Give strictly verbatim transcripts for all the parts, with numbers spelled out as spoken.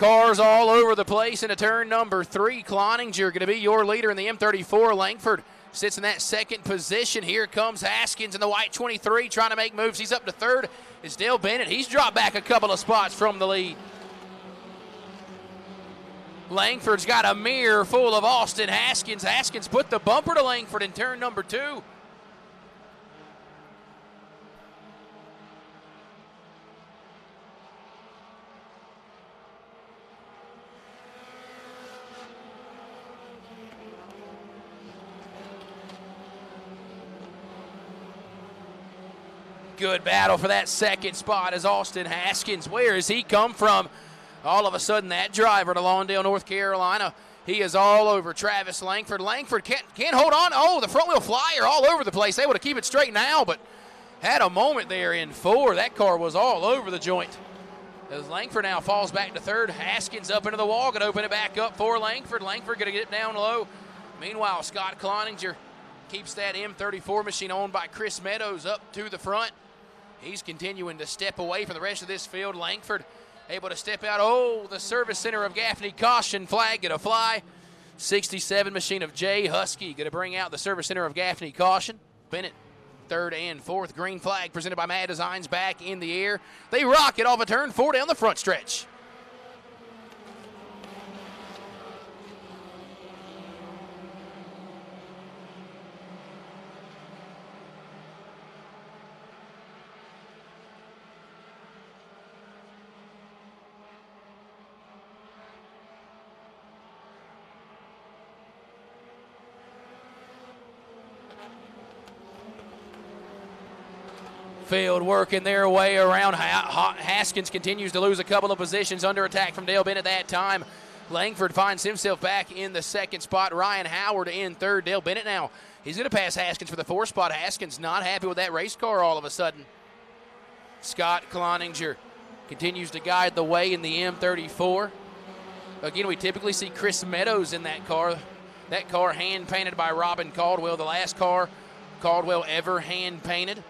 Cars all over the place into turn number three. Cloninger going to be your leader in the M thirty-four. Langford sits in that second position. Here comes Haskins in the white twenty-three, trying to make moves. He's up to third. It's Dale Bennett. He's dropped back a couple of spots from the lead. Langford's got a mirror full of Austin Haskins. Haskins put the bumper to Langford in turn number two. Good battle for that second spot is Austin Haskins. Where has he come from? All of a sudden, that driver to Lawndale, North Carolina, he is all over Travis Langford. Langford can't, can't hold on. Oh, the front wheel flyer all over the place. They would have keep it straight now, but had a moment there in four. That car was all over the joint. As Langford now falls back to third, Haskins up into the wall, going to open it back up for Langford. Langford going to get it down low. Meanwhile, Scott Cloninger keeps that M thirty-four machine owned by Chris Meadows up to the front. He's continuing to step away from the rest of this field. Langford able to step out. Oh, the service center of Gaffney. Caution flag going to fly. sixty-seven machine of Jay Husky going to bring out the service center of Gaffney. Caution. Bennett, third and fourth. Green flag presented by Mad Designs back in the air. They rock it off a turn four down the front stretch. Field working their way around. Haskins continues to lose a couple of positions under attack from Dale Bennett that time. Langford finds himself back in the second spot. Ryan Howard in third. Dale Bennett now, he's going to pass Haskins for the fourth spot. Haskins not happy with that race car all of a sudden. Scott Cloninger continues to guide the way in the M thirty-four. Again, we typically see Chris Meadows in that car. That car hand-painted by Robin Caldwell, the last car Caldwell ever hand-painted.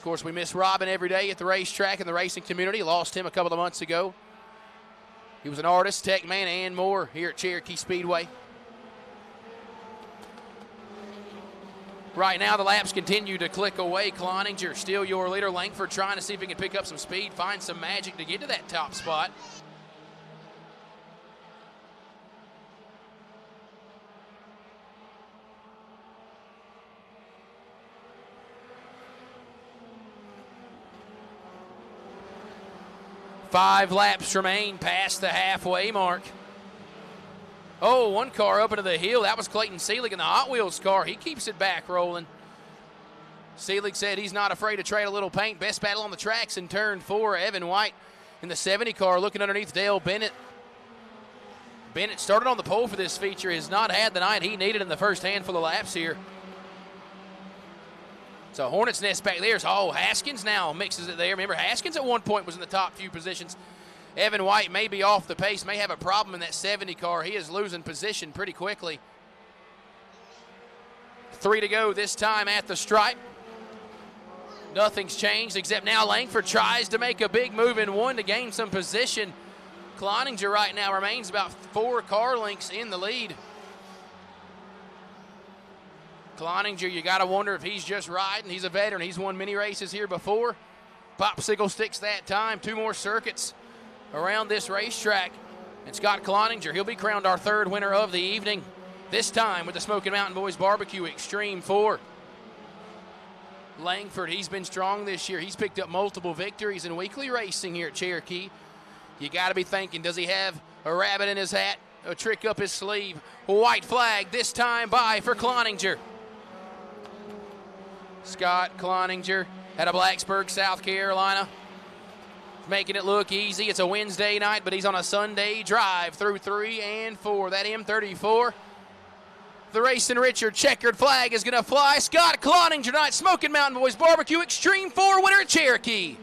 Of course, we miss Robin every day at the racetrack and the racing community. Lost him a couple of months ago. He was an artist, tech man, and more here at Cherokee Speedway. Right now, the laps continue to click away. Cloninger, still your leader. Langford trying to see if he can pick up some speed, find some magic to get to that top spot. Five laps remain past the halfway mark. Oh, one car up into the hill. That was Clayton Selig in the Hot Wheels car. He keeps it back rolling. Selig said he's not afraid to trade a little paint. Best battle on the tracks in turn four. Evan White in the seventy car looking underneath Dale Bennett. Bennett started on the pole for this feature. Has not had the night he needed in the first handful of laps here. So Hornets Nest back there. Oh, Haskins now mixes it there. Remember, Haskins at one point was in the top few positions. Evan White may be off the pace, may have a problem in that seventy car. He is losing position pretty quickly. Three to go this time at the stripe. Nothing's changed except now Langford tries to make a big move in one to gain some position. Cloninger right now remains about four car lengths in the lead. Cloninger, you got to wonder if he's just riding. He's a veteran. He's won many races here before. Popsicle sticks that time. Two more circuits around this racetrack. And Scott Cloninger, he'll be crowned our third winner of the evening, this time with the Smoking Mountain Boys Barbecue Extreme four. Langford, he's been strong this year. He's picked up multiple victories in weekly racing here at Cherokee. You got to be thinking, does he have a rabbit in his hat, a trick up his sleeve? White flag this time by for Cloninger. Scott Cloninger out of Blacksburg, South Carolina, making it look easy. It's a Wednesday night, but he's on a Sunday drive through three and four. That M thirty-four, the Racing Richard checkered flag is going to fly. Scott Cloninger, Smoking Mountain Boys Barbecue Extreme four winner at Cherokee.